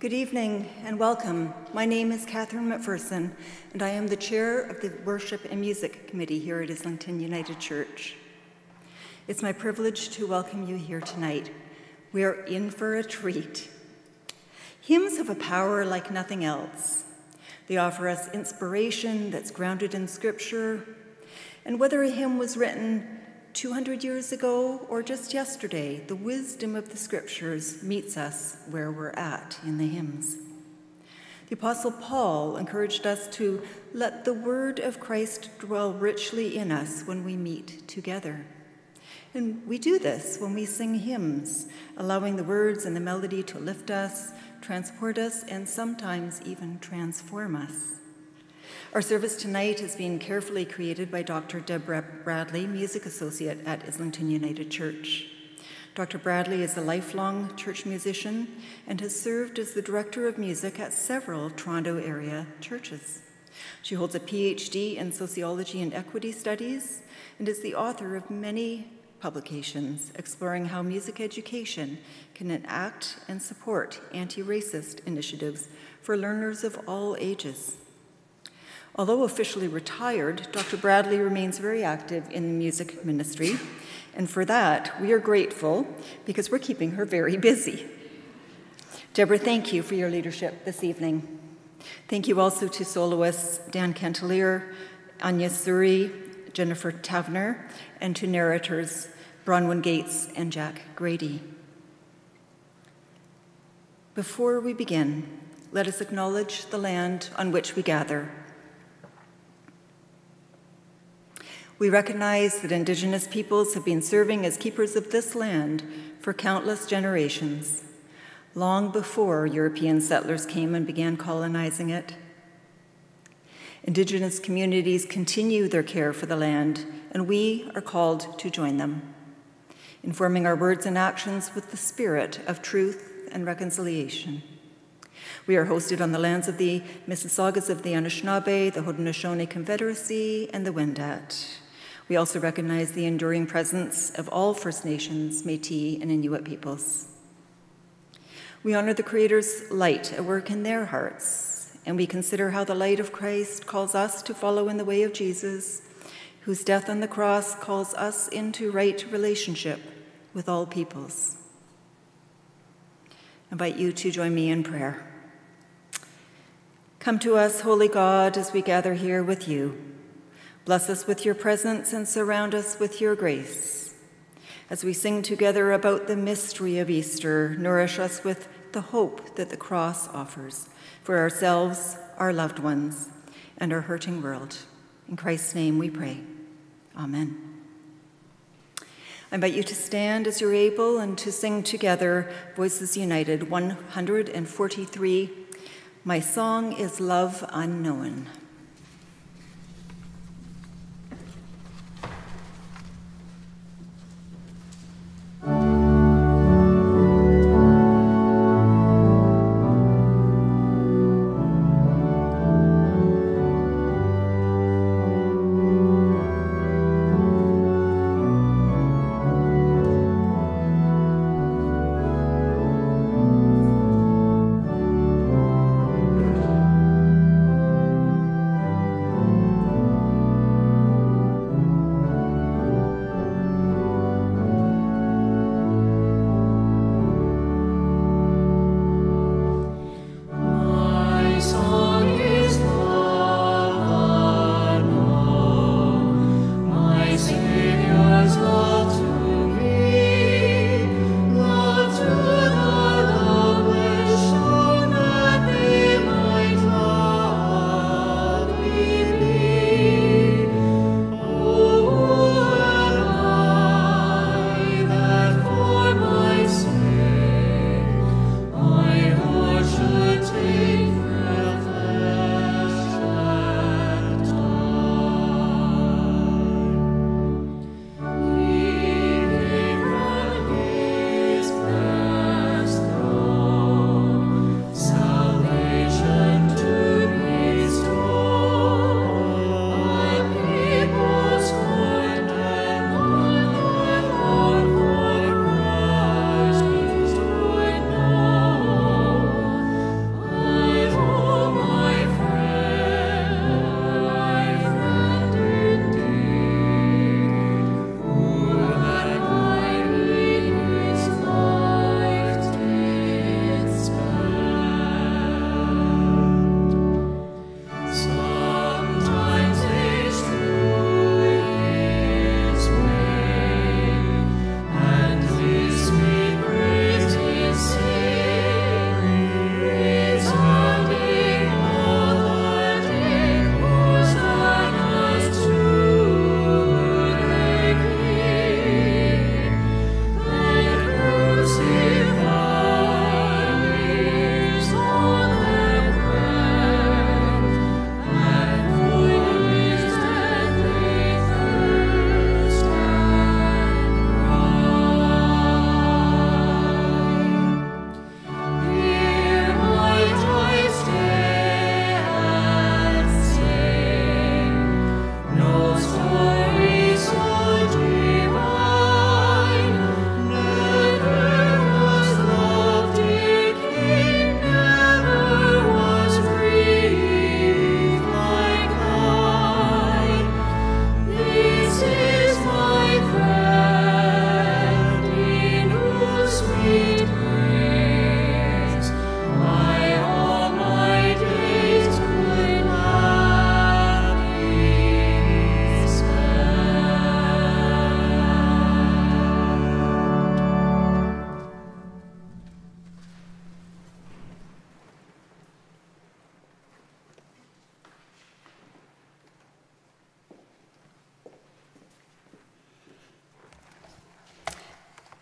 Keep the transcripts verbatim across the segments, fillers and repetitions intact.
Good evening and welcome. My name is Catherine McPherson, and I am the chair of the Worship and Music Committee here at Islington United Church. It's my privilege to welcome you here tonight. We are in for a treat. Hymns have a power like nothing else. They offer us inspiration that's grounded in scripture, and whether a hymn was written two hundred years ago or just yesterday, the wisdom of the scriptures meets us where we're at in the hymns. The Apostle Paul encouraged us to let the word of Christ dwell richly in us when we meet together. And we do this when we sing hymns, allowing the words and the melody to lift us, transport us, and sometimes even transform us. Our service tonight has been carefully created by Doctor Deborah Bradley, Music Associate at Islington United Church. Doctor Bradley is a lifelong church musician and has served as the Director of Music at several Toronto area churches. She holds a P H D in Sociology and Equity Studies and is the author of many publications exploring how music education can enact and support anti-racist initiatives for learners of all ages. Although officially retired, Doctor Bradley remains very active in the music ministry, and for that we are grateful because we're keeping her very busy. Deborah, thank you for your leadership this evening. Thank you also to soloists Dan Cantelier, Anya Suri, Jennifer Tavner, and to narrators Bronwyn Gates and Jack Grady. Before we begin, let us acknowledge the land on which we gather. We recognize that Indigenous peoples have been serving as keepers of this land for countless generations, long before European settlers came and began colonizing it. Indigenous communities continue their care for the land, and we are called to join them, informing our words and actions with the spirit of truth and reconciliation. We are hosted on the lands of the Mississaugas of the Anishinaabe, the Haudenosaunee Confederacy, and the Wendat. We also recognize the enduring presence of all First Nations, Métis, and Inuit peoples. We honor the Creator's light at work in their hearts, and we consider how the light of Christ calls us to follow in the way of Jesus, whose death on the cross calls us into right relationship with all peoples. I invite you to join me in prayer. Come to us, holy God, as we gather here with you. Bless us with your presence and surround us with your grace. As we sing together about the mystery of Easter, nourish us with the hope that the cross offers, for ourselves, our loved ones, and our hurting world. In Christ's name we pray. Amen. I invite you to stand as you're able and to sing together Voices United one hundred forty-three, My Song is Love Unknown.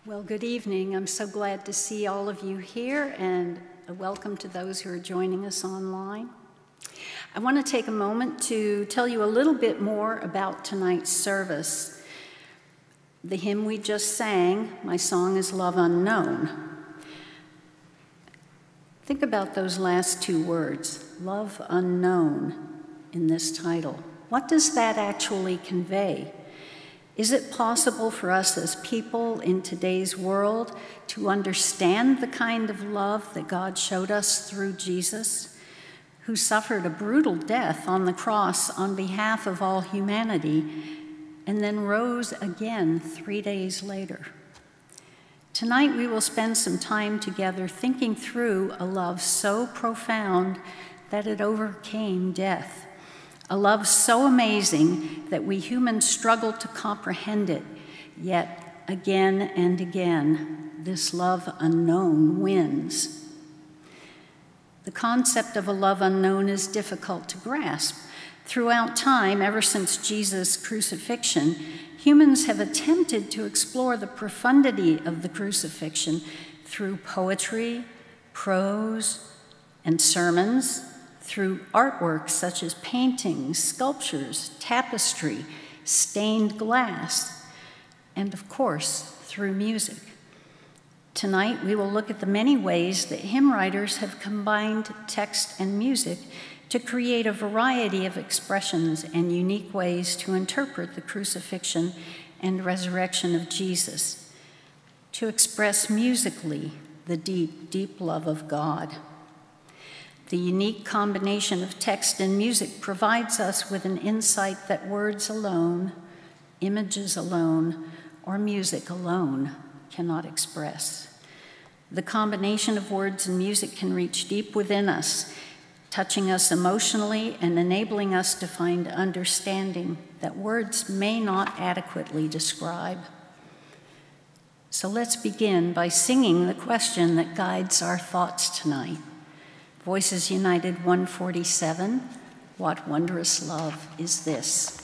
Well, good evening. I'm so glad to see all of you here, and a welcome to those who are joining us online. I want to take a moment to tell you a little bit more about tonight's service. The hymn we just sang, My Song is Love Unknown. Think about those last two words, love unknown, in this title. What does that actually convey? Is it possible for us as people in today's world to understand the kind of love that God showed us through Jesus, who suffered a brutal death on the cross on behalf of all humanity, and then rose again three days later? Tonight we will spend some time together thinking through a love so profound that it overcame death. A love so amazing that we humans struggle to comprehend it, yet again and again, this love unknown wins. The concept of a love unknown is difficult to grasp. Throughout time, ever since Jesus' crucifixion, humans have attempted to explore the profundity of the crucifixion through poetry, prose, and sermons, through artworks such as paintings, sculptures, tapestry, stained glass, and of course, through music. Tonight, we will look at the many ways that hymn writers have combined text and music to create a variety of expressions and unique ways to interpret the crucifixion and resurrection of Jesus, to express musically the deep, deep love of God. The unique combination of text and music provides us with an insight that words alone, images alone, or music alone cannot express. The combination of words and music can reach deep within us, touching us emotionally and enabling us to find understanding that words may not adequately describe. So let's begin by singing the question that guides our thoughts tonight. Voices United one forty-seven, What Wondrous Love Is This?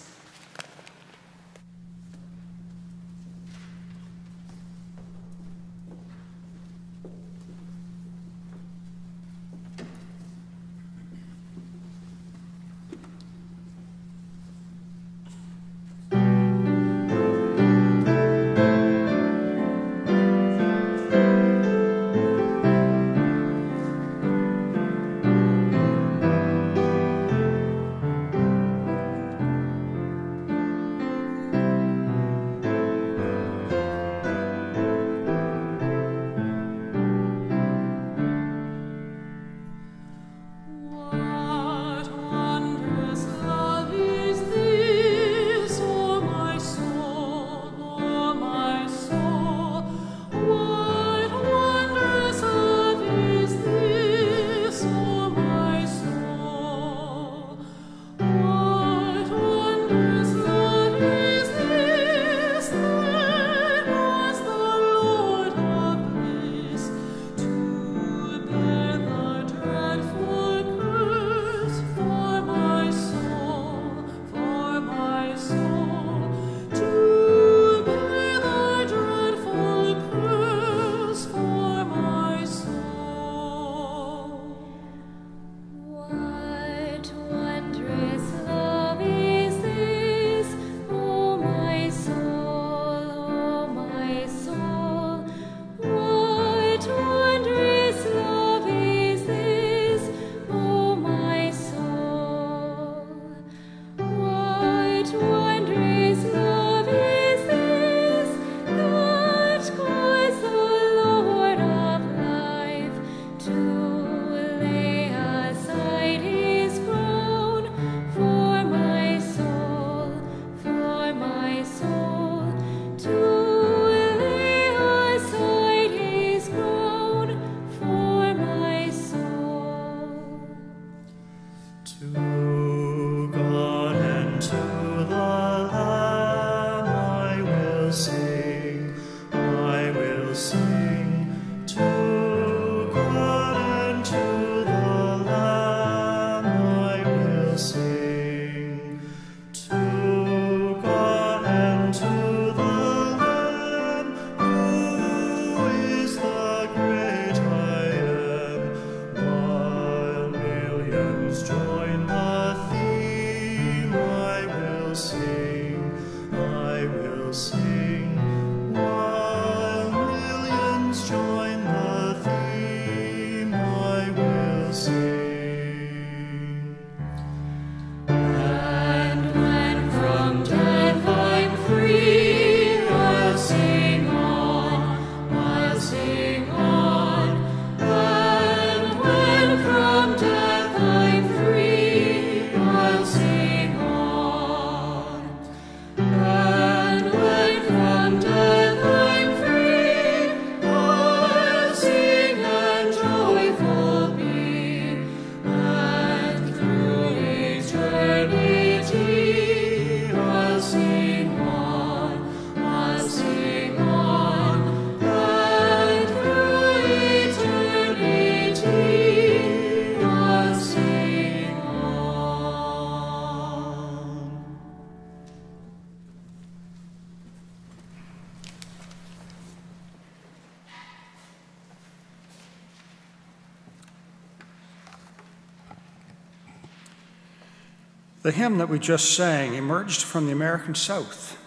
The hymn that we just sang emerged from the American South.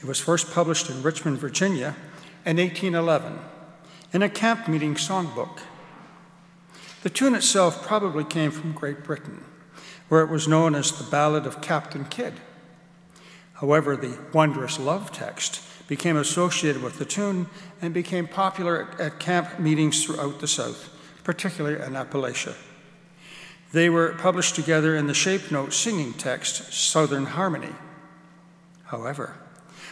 It was first published in Richmond, Virginia in eighteen eleven in a camp meeting songbook. The tune itself probably came from Great Britain, where it was known as the Ballad of Captain Kidd. However, the wondrous love text became associated with the tune and became popular at camp meetings throughout the South, particularly in Appalachia. They were published together in the shape note singing text, Southern Harmony. However,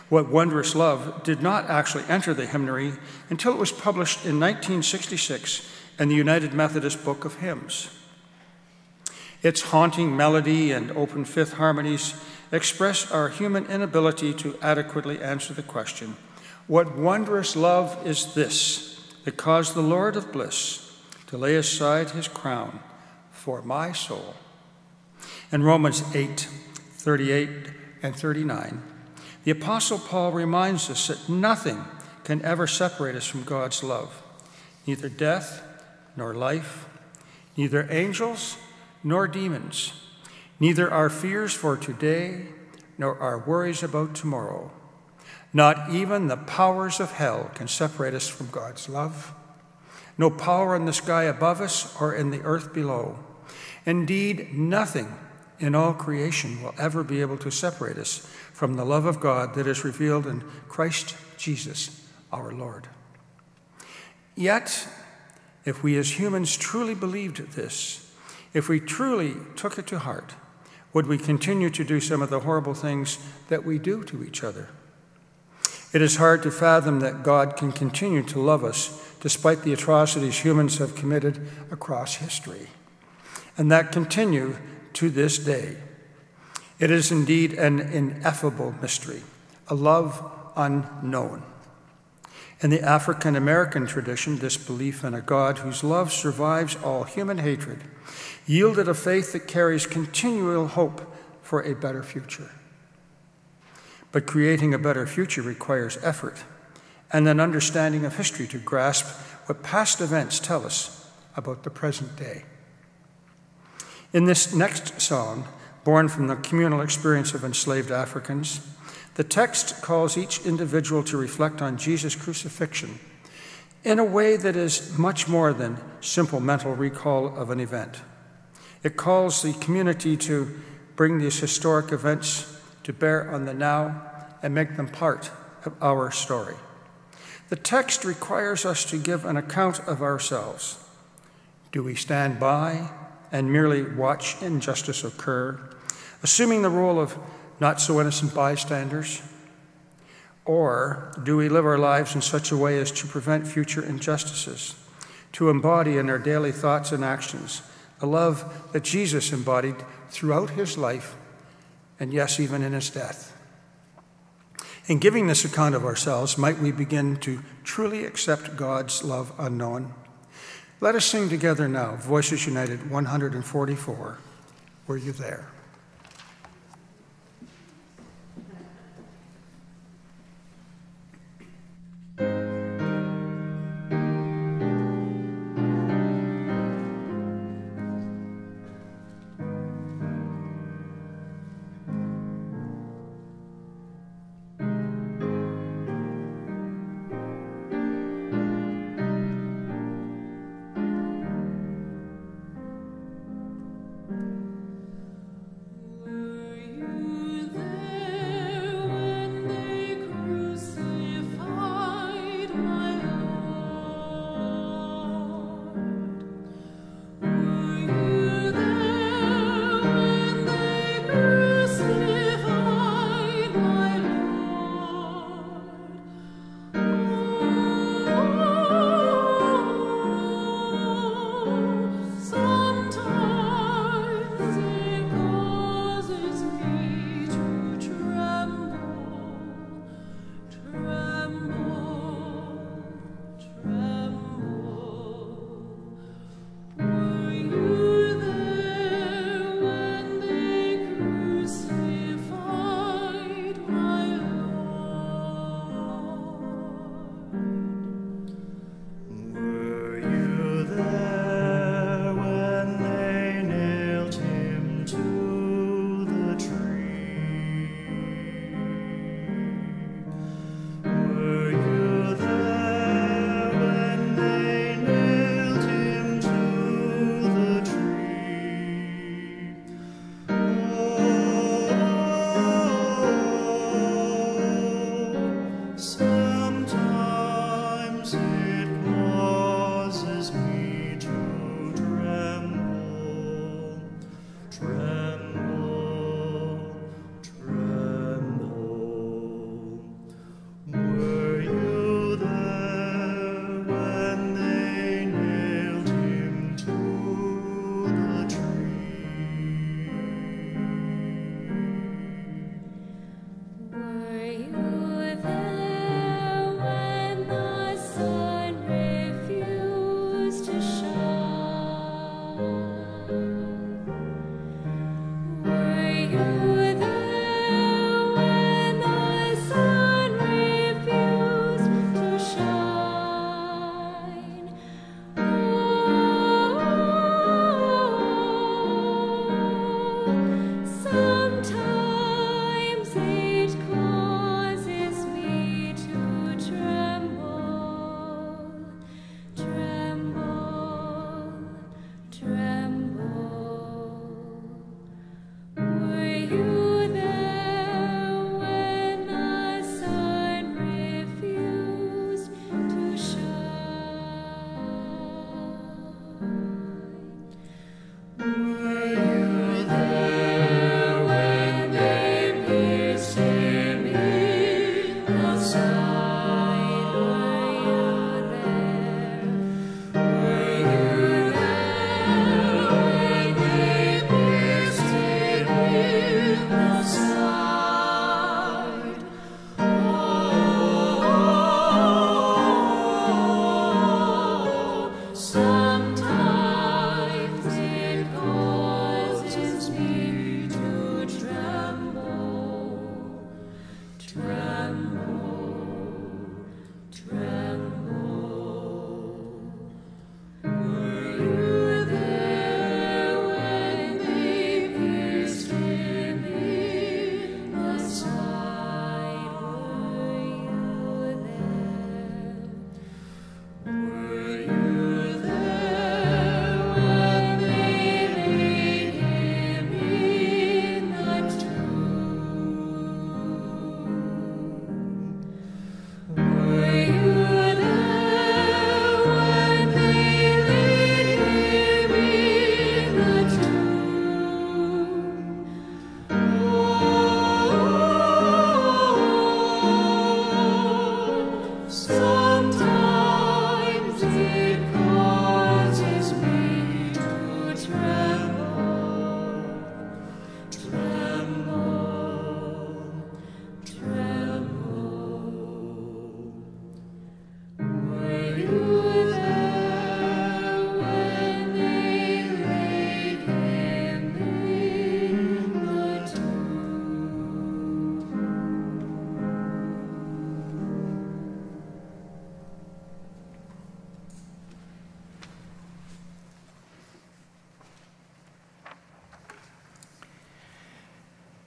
What Wondrous Love did not actually enter the hymnary until it was published in nineteen sixty-six in the United Methodist Book of Hymns. Its haunting melody and open fifth harmonies express our human inability to adequately answer the question, what wondrous love is this that caused the Lord of bliss to lay aside his crown for my soul? In Romans eight, thirty-eight and thirty-nine, the Apostle Paul reminds us that nothing can ever separate us from God's love, neither death nor life, neither angels nor demons, neither our fears for today nor our worries about tomorrow. Not even the powers of hell can separate us from God's love. No power in the sky above us or in the earth below. Indeed, nothing in all creation will ever be able to separate us from the love of God that is revealed in Christ Jesus, our Lord. Yet, if we as humans truly believed this, if we truly took it to heart, would we continue to do some of the horrible things that we do to each other? It is hard to fathom that God can continue to love us despite the atrocities humans have committed across history, and that continue to this day. It is indeed an ineffable mystery, a love unknown. In the African American tradition, this belief in a God whose love survives all human hatred yielded a faith that carries continual hope for a better future. But creating a better future requires effort and an understanding of history to grasp what past events tell us about the present day. In this next song, born from the communal experience of enslaved Africans, the text calls each individual to reflect on Jesus' crucifixion in a way that is much more than simple mental recall of an event. It calls the community to bring these historic events to bear on the now and make them part of our story. The text requires us to give an account of ourselves. Do we stand by and merely watch injustice occur, assuming the role of not-so-innocent bystanders? Or do we live our lives in such a way as to prevent future injustices, to embody in our daily thoughts and actions the love that Jesus embodied throughout his life, and yes, even in his death? In giving this account of ourselves, might we begin to truly accept God's love unknown? Let us sing together now, Voices United one forty-four, Were You There?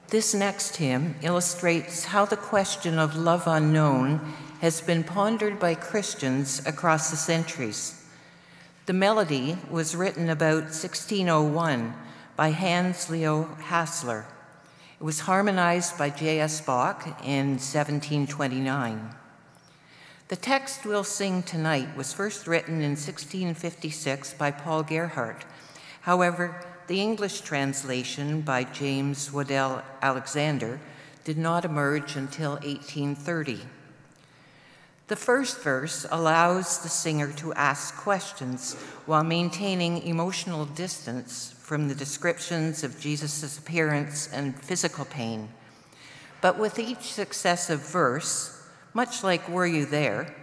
This next hymn illustrates how the question of love unknown has been pondered by Christians across the centuries. The melody was written about sixteen oh one by Hans Leo Hassler. It was harmonized by J S Bach in seventeen twenty-nine. The text we'll sing tonight was first written in sixteen fifty-six by Paul Gerhardt. However, the English translation by James Waddell Alexander did not emerge until eighteen thirty. The first verse allows the singer to ask questions while maintaining emotional distance from the descriptions of Jesus' appearance and physical pain. But with each successive verse, much like Were You There?,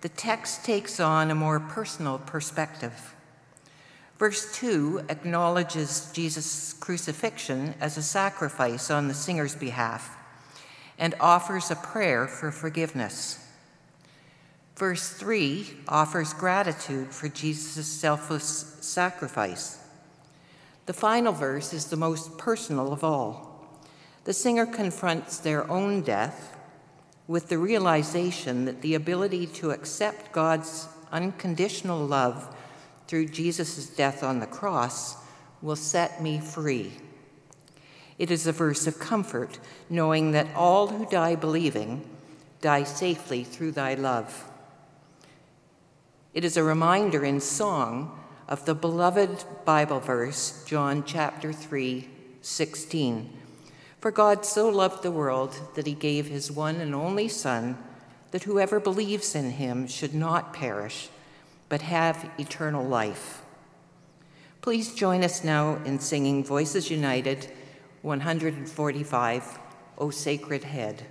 the text takes on a more personal perspective. Verse two acknowledges Jesus' crucifixion as a sacrifice on the singer's behalf and offers a prayer for forgiveness. Verse three offers gratitude for Jesus' selfless sacrifice. The final verse is the most personal of all. The singer confronts their own death with the realization that the ability to accept God's unconditional love through Jesus' death on the cross will set me free. It is a verse of comfort, knowing that all who die believing die safely through thy love. It is a reminder in song of the beloved Bible verse, John chapter three, sixteen. For God so loved the world that he gave his one and only Son, that whoever believes in him should not perish, but have eternal life. Please join us now in singing Voices United one forty-five, O Sacred Head.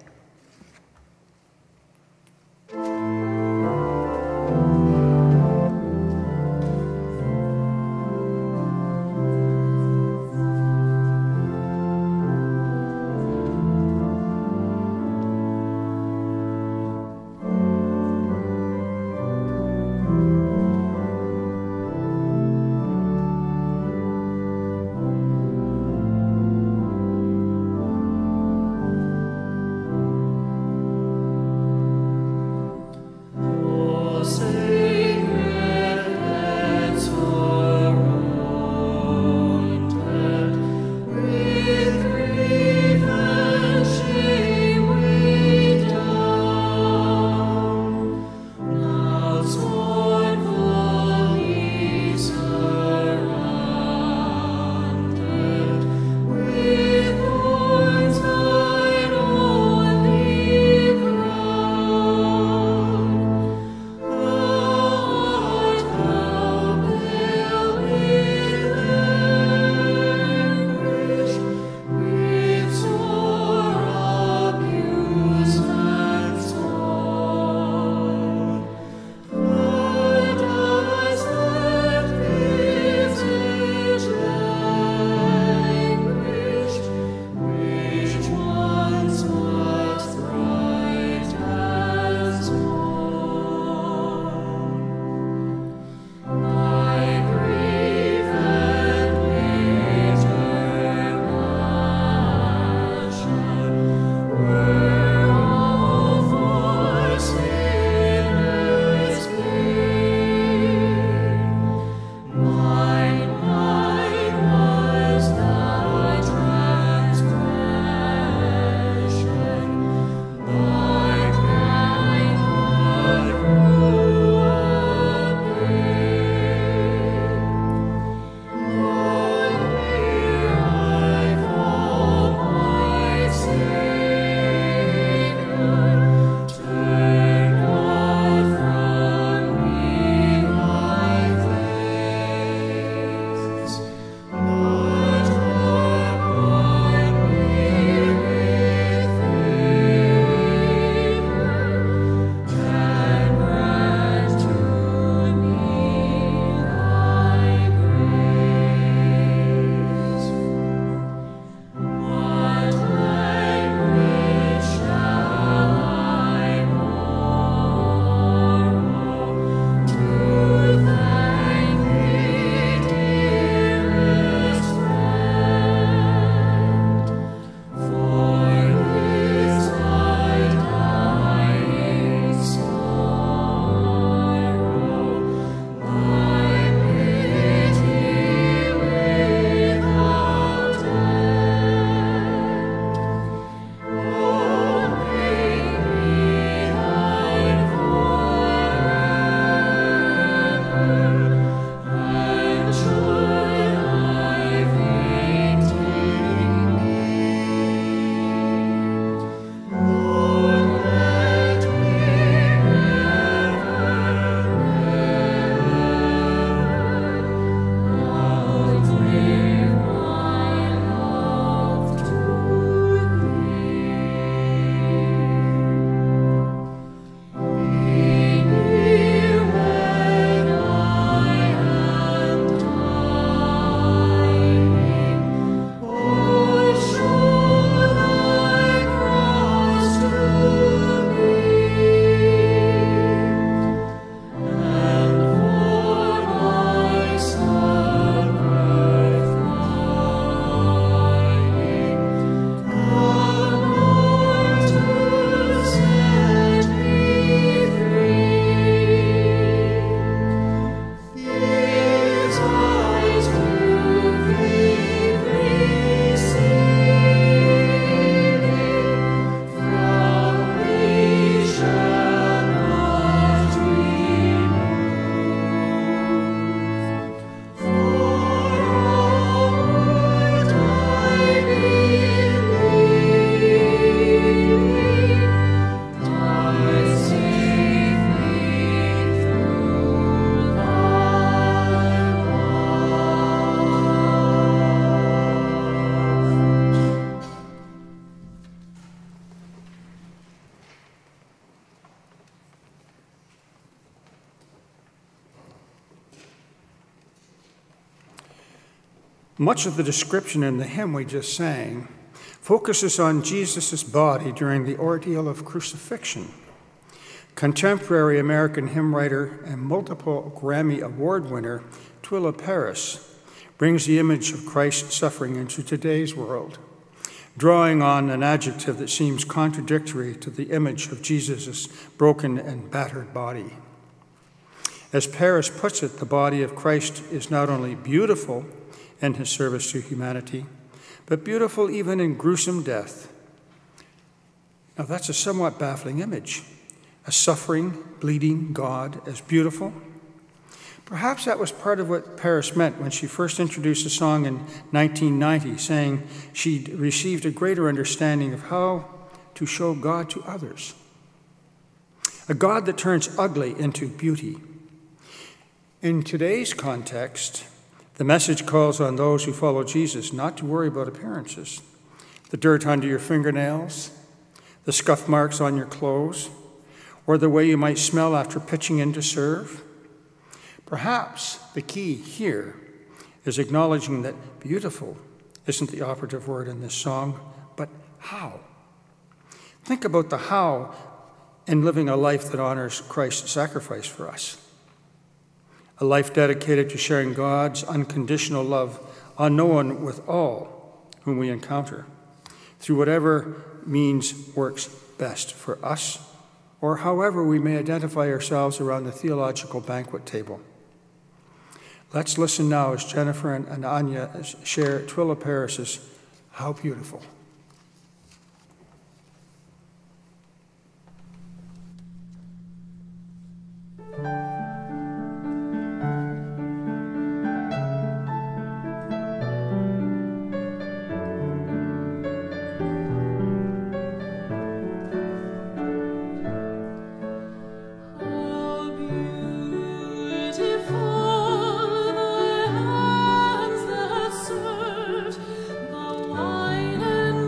Much of the description in the hymn we just sang focuses on Jesus' body during the ordeal of crucifixion. Contemporary American hymn writer and multiple Grammy Award winner Twila Paris brings the image of Christ's suffering into today's world, drawing on an adjective that seems contradictory to the image of Jesus' broken and battered body. As Paris puts it, the body of Christ is not only beautiful in his service to humanity, but beautiful even in gruesome death. Now that's a somewhat baffling image, a suffering, bleeding God as beautiful. Perhaps that was part of what Paris meant when she first introduced the song in nineteen ninety, saying she'd received a greater understanding of how to show God to others. A God that turns ugly into beauty. In today's context, the message calls on those who follow Jesus not to worry about appearances, the dirt under your fingernails, the scuff marks on your clothes, or the way you might smell after pitching in to serve. Perhaps the key here is acknowledging that beautiful isn't the operative word in this song, but how. Think about the how in living a life that honors Christ's sacrifice for us. A life dedicated to sharing God's unconditional love on no one with all whom we encounter, through whatever means works best for us, or however we may identify ourselves around the theological banquet table. Let's listen now as Jennifer and Anya share Twila Paris's How Beautiful. Mine and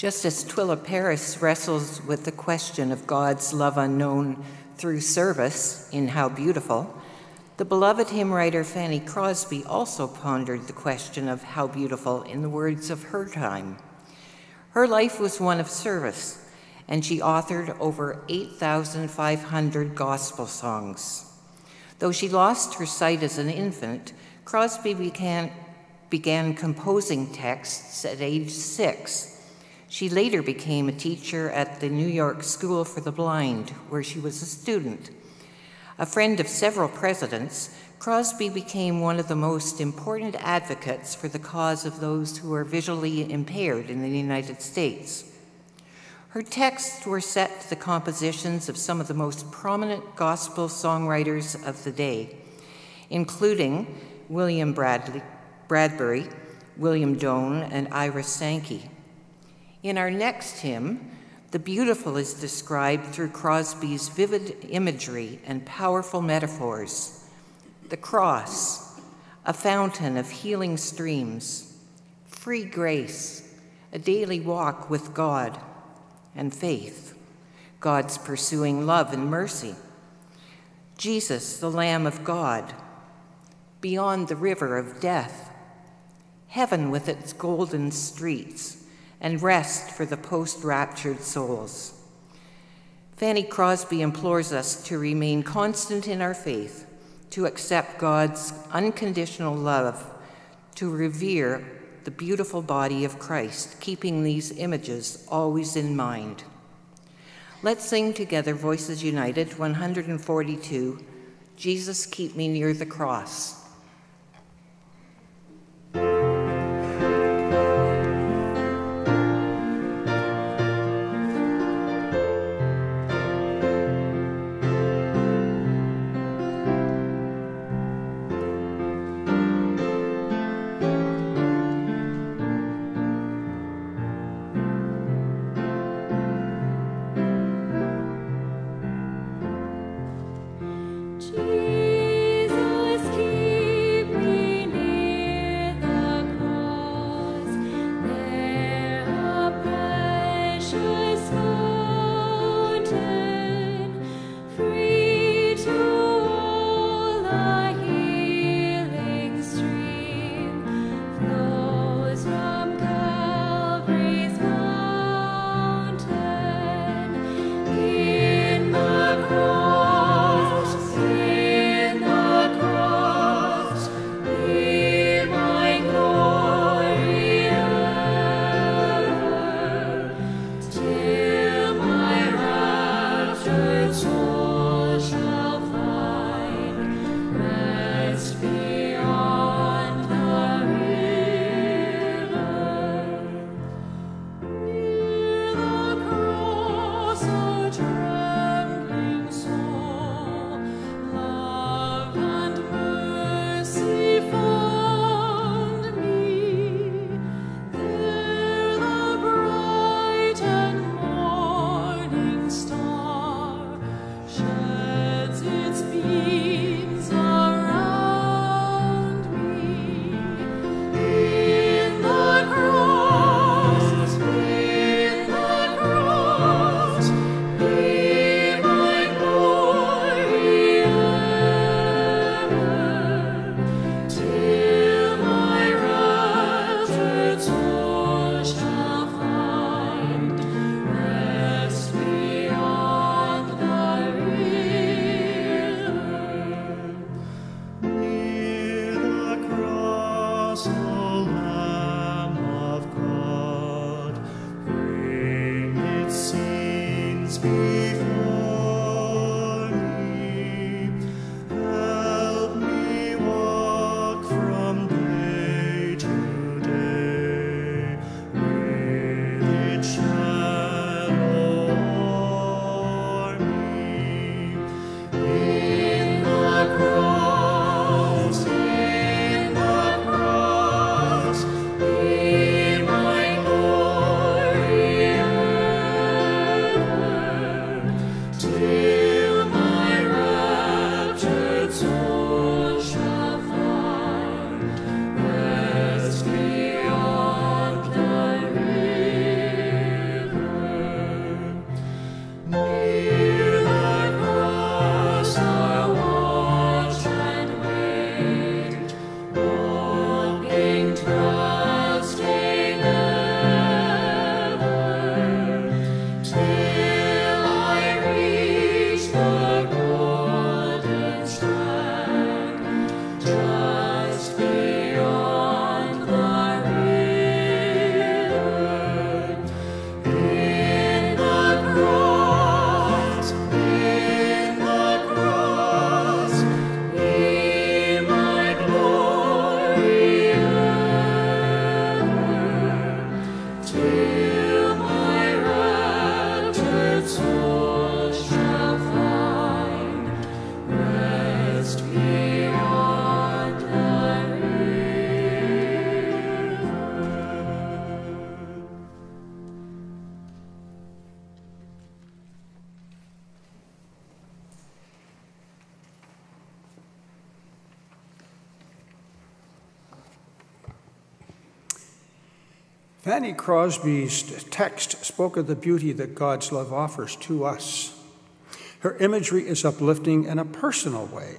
Just as Twila Paris wrestles with the question of God's love unknown through service in How Beautiful, the beloved hymn writer Fanny Crosby also pondered the question of how beautiful in the words of her time. Her life was one of service, and she authored over eight thousand five hundred gospel songs. Though she lost her sight as an infant, Crosby began, began composing texts at age six. She later became a teacher at the New York School for the Blind, where she was a student. A friend of several presidents, Crosby became one of the most important advocates for the cause of those who are visually impaired in the United States. Her texts were set to the compositions of some of the most prominent gospel songwriters of the day, including William Bradley, Bradbury, William Doane, and Ira Sankey. In our next hymn, the beautiful is described through Crosby's vivid imagery and powerful metaphors. The cross, a fountain of healing streams, free grace, a daily walk with God, and faith, God's pursuing love and mercy. Jesus, the Lamb of God, beyond the river of death, heaven with its golden streets, and rest for the post-raptured souls. Fanny Crosby implores us to remain constant in our faith, to accept God's unconditional love, to revere the beautiful body of Christ, keeping these images always in mind. Let's sing together Voices United one forty-two, Jesus Keep Me Near the Cross. Fanny Crosby's text spoke of the beauty that God's love offers to us. Her imagery is uplifting in a personal way,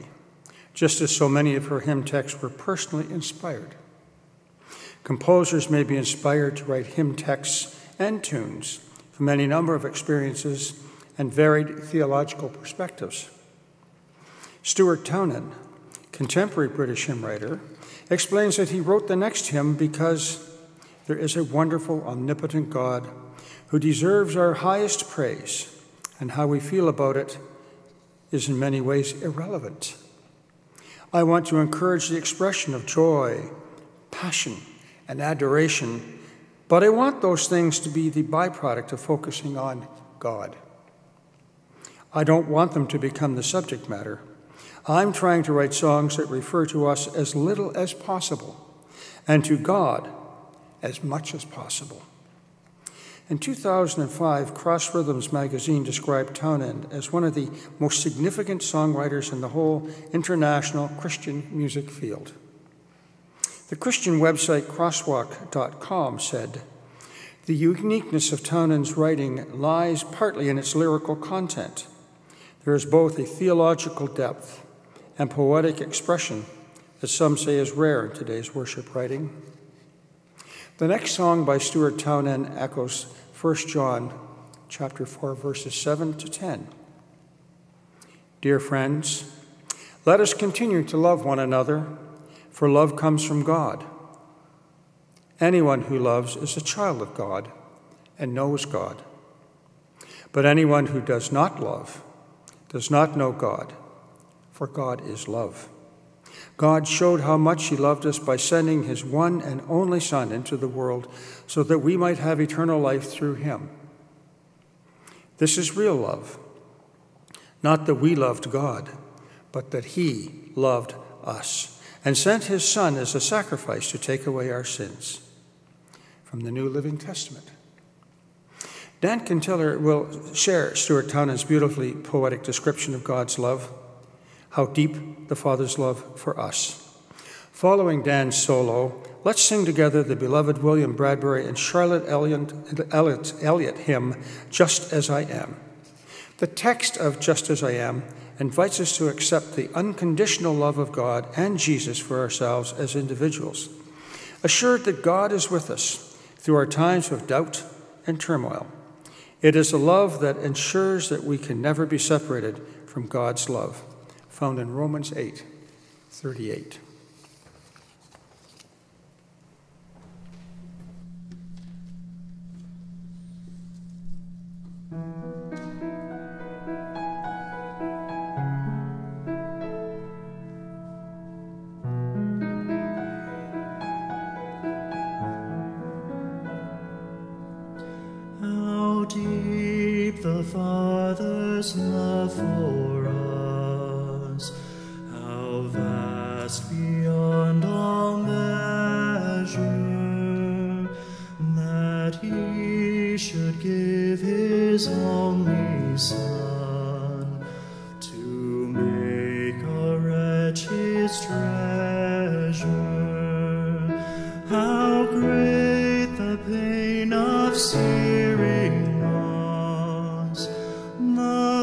just as so many of her hymn texts were personally inspired. Composers may be inspired to write hymn texts and tunes from any number of experiences and varied theological perspectives. Stuart Townend, contemporary British hymn writer, explains that he wrote the next hymn because there is a wonderful, omnipotent God who deserves our highest praise, and how we feel about it is in many ways irrelevant. I want to encourage the expression of joy, passion, and adoration, but I want those things to be the byproduct of focusing on God. I don't want them to become the subject matter. I'm trying to write songs that refer to us as little as possible, and to God as much as possible. In two thousand five, Cross Rhythms magazine described Townend as one of the most significant songwriters in the whole international Christian music field. The Christian website crosswalk dot com said, "The uniqueness of Townend's writing lies partly in its lyrical content. There is both a theological depth and poetic expression that some say is rare in today's worship writing." The next song by Stuart Townend echoes First John chapter four, verses seven to ten. Dear friends, let us continue to love one another, for love comes from God. Anyone who loves is a child of God and knows God. But anyone who does not love does not know God, for God is love. God showed how much he loved us by sending his one and only Son into the world so that we might have eternal life through him. This is real love, not that we loved God, but that he loved us and sent his Son as a sacrifice to take away our sins. From the New Living Testament. Dan Cantelier will share Stuart Townend's beautifully poetic description of God's love, how deep the Father's love for us. Following Dan's solo, let's sing together the beloved William Bradbury and Charlotte Elliott hymn, Just As I Am. The text of Just As I Am invites us to accept the unconditional love of God and Jesus for ourselves as individuals, assured that God is with us through our times of doubt and turmoil. It is a love that ensures that we can never be separated from God's love, found in Romans eight, thirty-eight. How deep the Father's love for beyond all measure, that he should give his only Son to make a wretch his treasure. How great the pain of searing loss,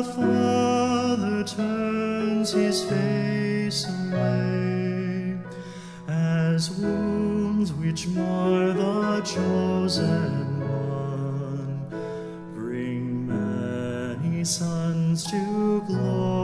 the Father turns his face away, as wounds which mar the chosen one bring many sons to glory.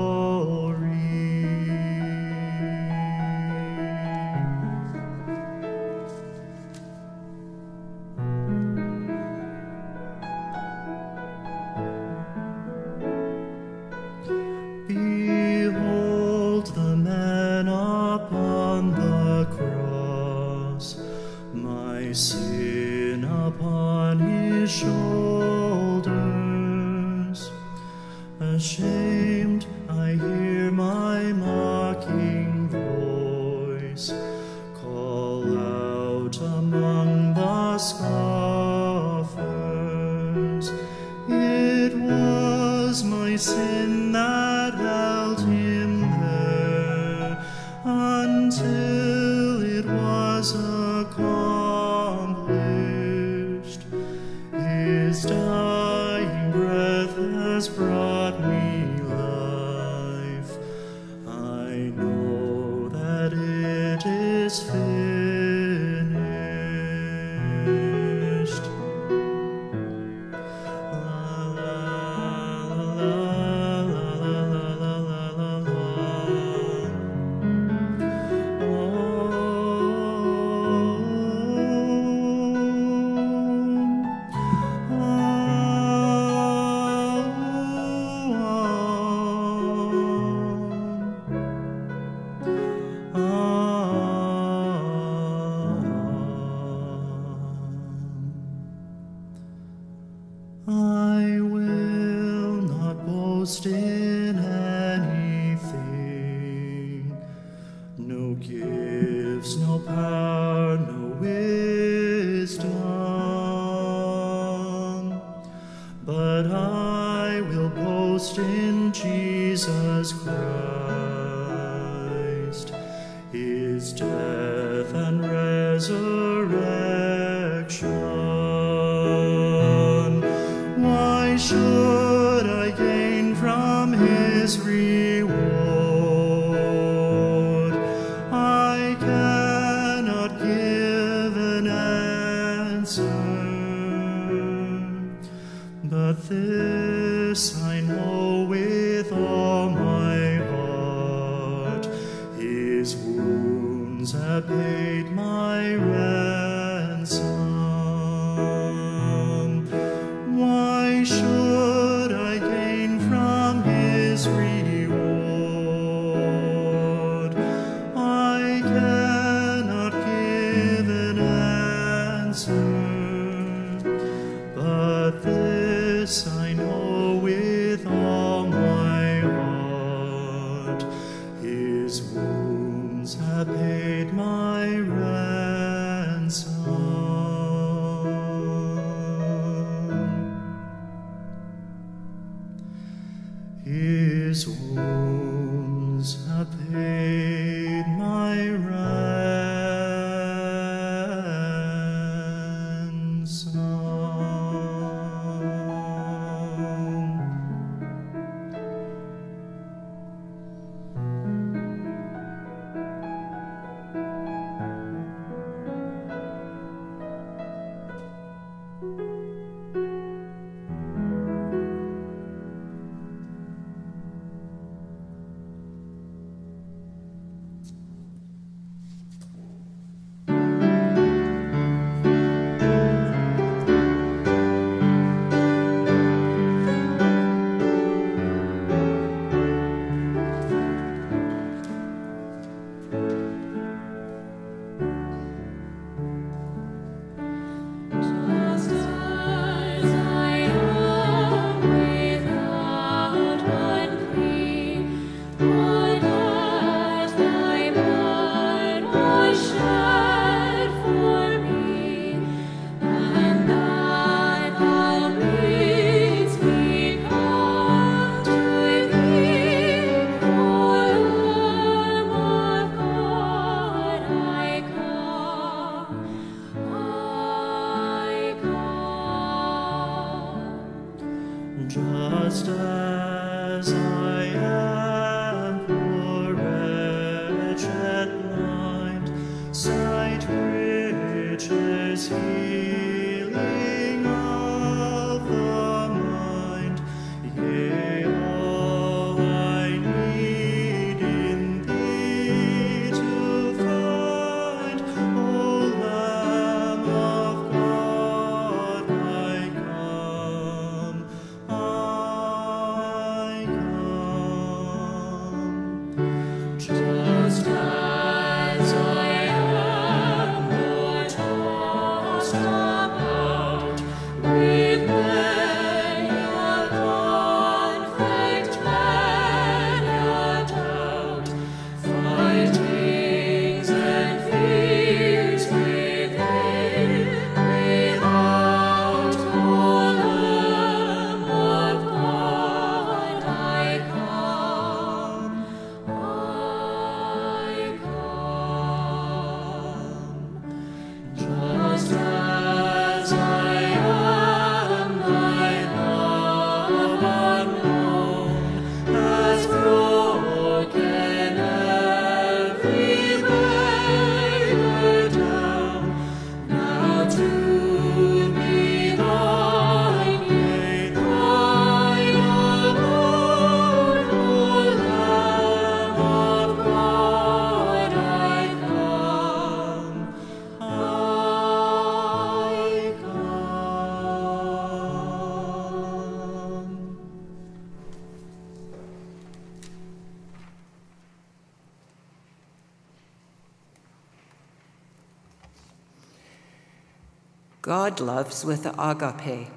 God loves with agape,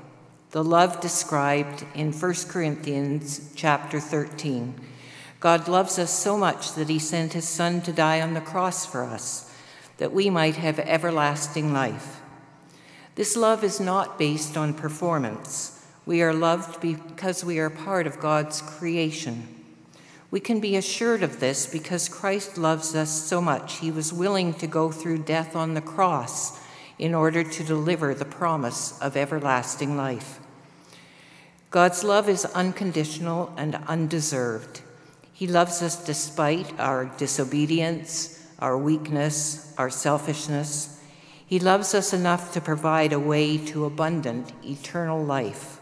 the love described in First Corinthians chapter thirteen. God loves us so much that he sent his son to die on the cross for us, that we might have everlasting life. This love is not based on performance. We are loved because we are part of God's creation. We can be assured of this because Christ loves us so much he was willing to go through death on the cross in order to deliver the promise of everlasting life. God's love is unconditional and undeserved. He loves us despite our disobedience, our weakness, our selfishness. He loves us enough to provide a way to abundant, eternal life.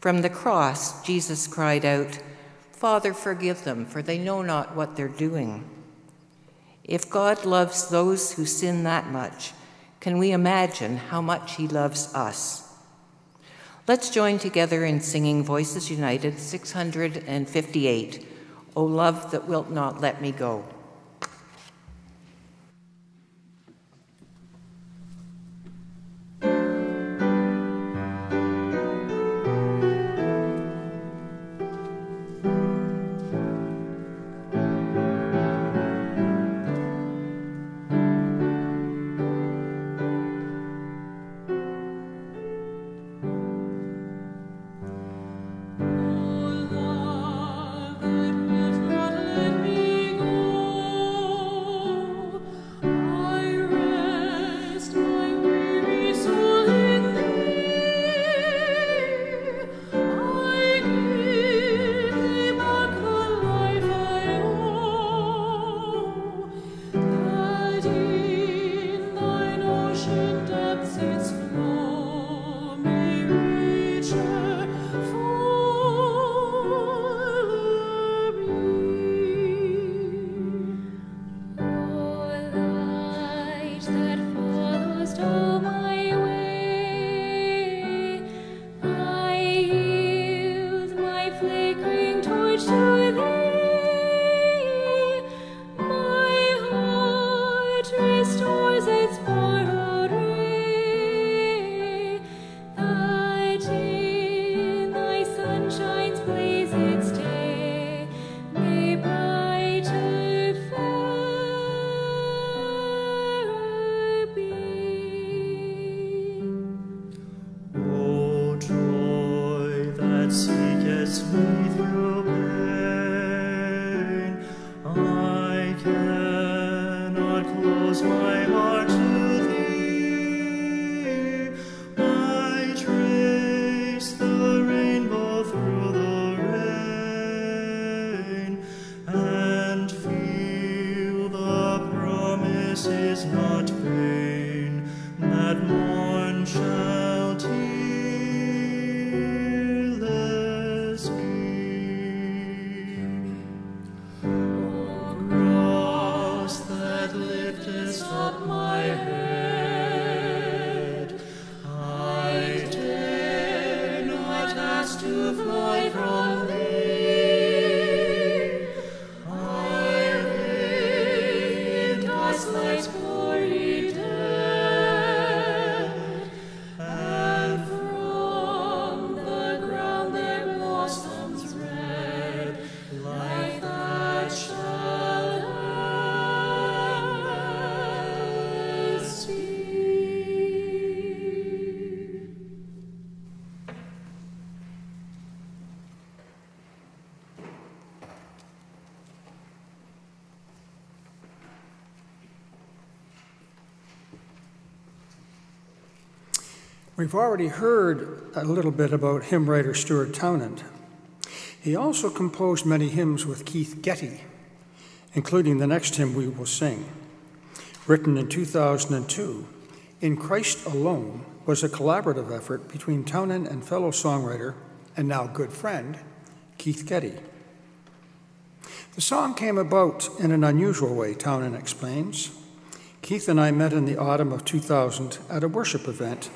From the cross, Jesus cried out, "Father, forgive them, for they know not what they're doing." If God loves those who sin that much, can we imagine how much he loves us? Let's join together in singing Voices United six hundred fifty-eight, O Love That Wilt Not Let Me Go. Through the rain We've already heard a little bit about hymn writer Stuart Townend. He also composed many hymns with Keith Getty, including the next hymn we will sing. Written in two thousand two, In Christ Alone was a collaborative effort between Townend and fellow songwriter, and now good friend, Keith Getty. The song came about in an unusual way, Townend explains. Keith and I met in the autumn of two thousand at a worship event,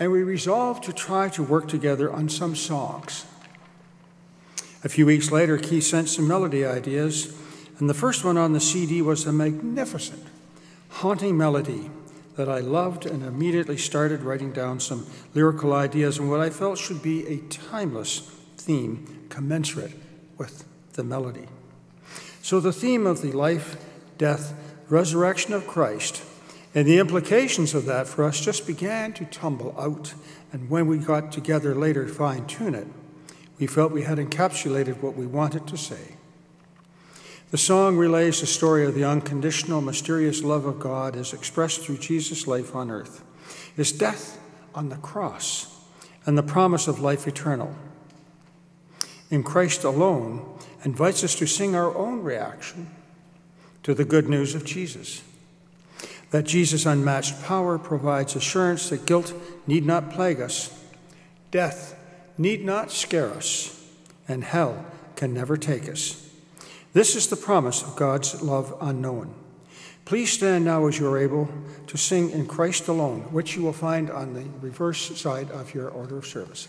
and we resolved to try to work together on some songs. A few weeks later, Keith sent some melody ideas, and the first one on the C D was a magnificent, haunting melody that I loved and immediately started writing down some lyrical ideas and what I felt should be a timeless theme commensurate with the melody. So the theme of the life, death, resurrection of Christ and the implications of that for us just began to tumble out, and when we got together later to fine-tune it, we felt we had encapsulated what we wanted to say. The song relays the story of the unconditional, mysterious love of God as expressed through Jesus' life on earth, his death on the cross, and the promise of life eternal. In Christ Alone invites us to sing our own reaction to the good news of Jesus, that Jesus' unmatched power provides assurance that guilt need not plague us, death need not scare us, and hell can never take us. This is the promise of God's love unknown. Please stand now as you are able to sing In Christ Alone, which you will find on the reverse side of your order of service.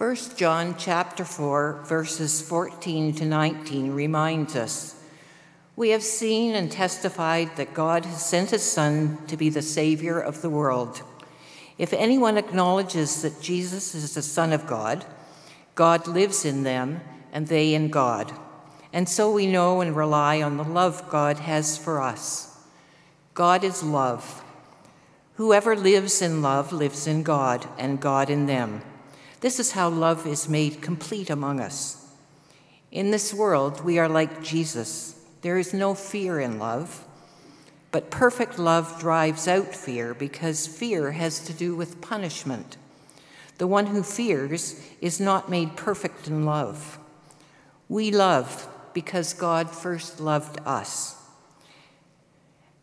First John chapter four, verses fourteen to nineteen reminds us, "We have seen and testified that God has sent his Son to be the Savior of the world. If anyone acknowledges that Jesus is the Son of God, God lives in them and they in God. And so we know and rely on the love God has for us. God is love. Whoever lives in love lives in God and God in them. This is how love is made complete among us. In this world, we are like Jesus. There is no fear in love, but perfect love drives out fear because fear has to do with punishment. The one who fears is not made perfect in love. We love because God first loved us.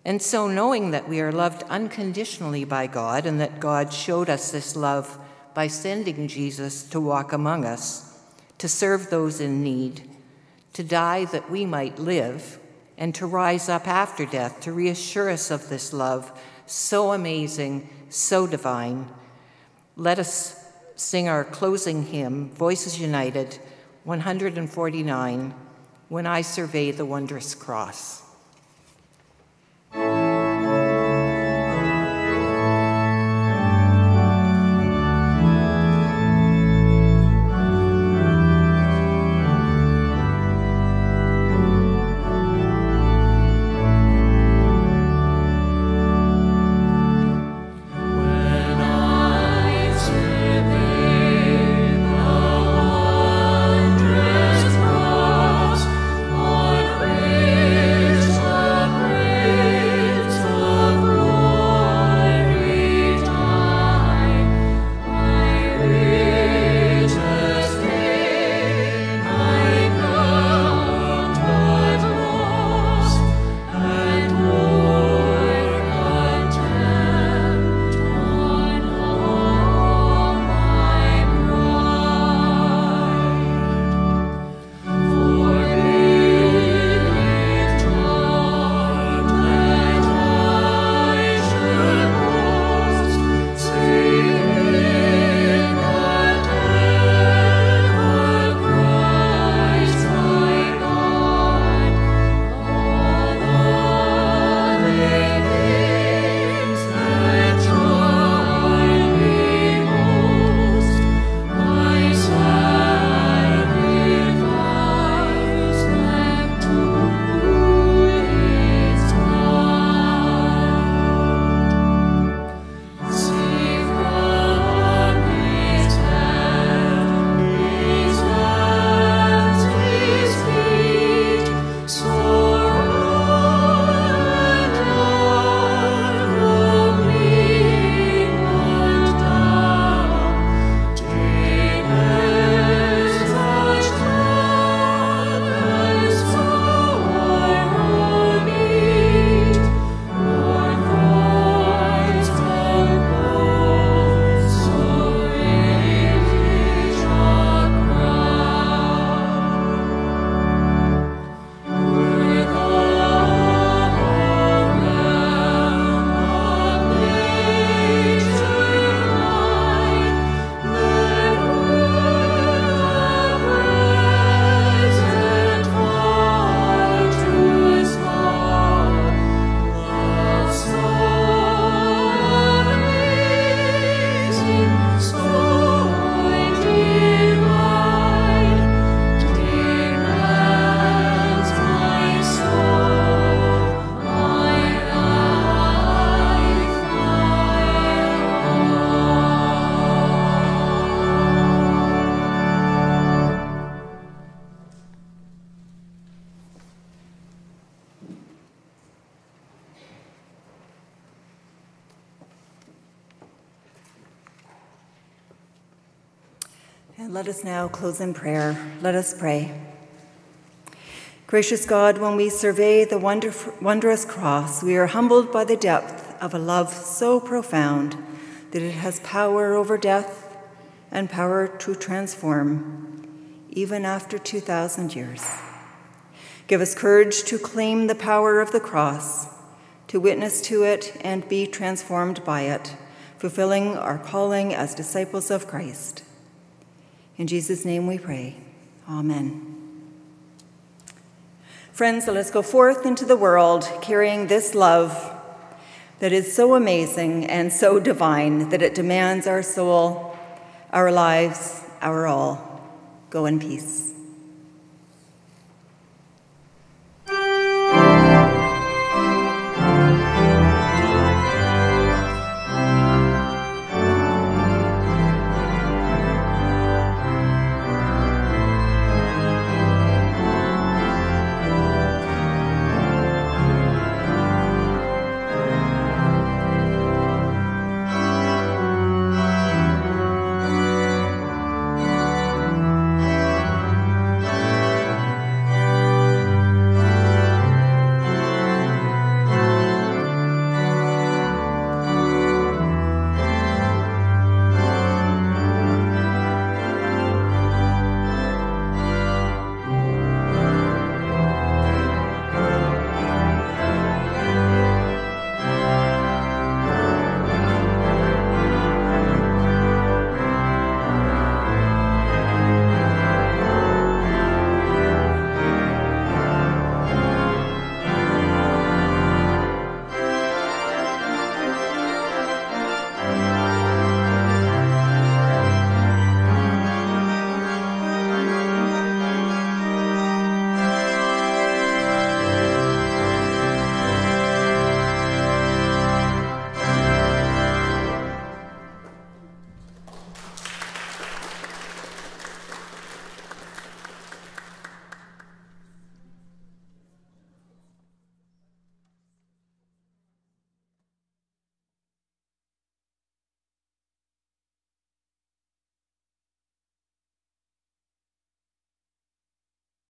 And so knowing that we are loved unconditionally by God and that God showed us this love by sending Jesus to walk among us, to serve those in need, to die that we might live, and to rise up after death to reassure us of this love so amazing, so divine, let us sing our closing hymn, Voices United, one forty-nine, When I Survey the Wondrous Cross." Let us now close in prayer. Let us pray. Gracious God, when we survey the wondrous cross, we are humbled by the depth of a love so profound that it has power over death and power to transform, even after two thousand years. Give us courage to claim the power of the cross, to witness to it and be transformed by it, fulfilling our calling as disciples of Christ. In Jesus' name we pray. Amen. Friends, so let's go forth into the world carrying this love that is so amazing and so divine that it demands our soul, our lives, our all. Go in peace.